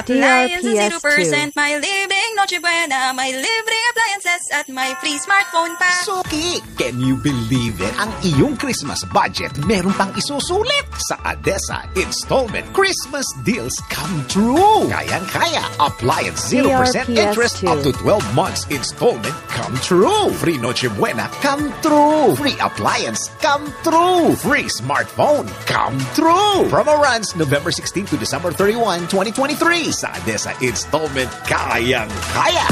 appliances, 0% my living Noche Buena, my living appliances at my free smartphone pack. Suki, can you believe it? Ang iyong Christmas budget, meron pang isusulit sa Addessa Installment Christmas Deals Come True. Kayang-kaya, appliance 0% interest up to 12 months installment come true. Free Noche Buena come true. Free appliance come true. Free smartphone come true. Promo runs November 16 to December 31, 2023. Sa Addessa Installment Kayang Kaya.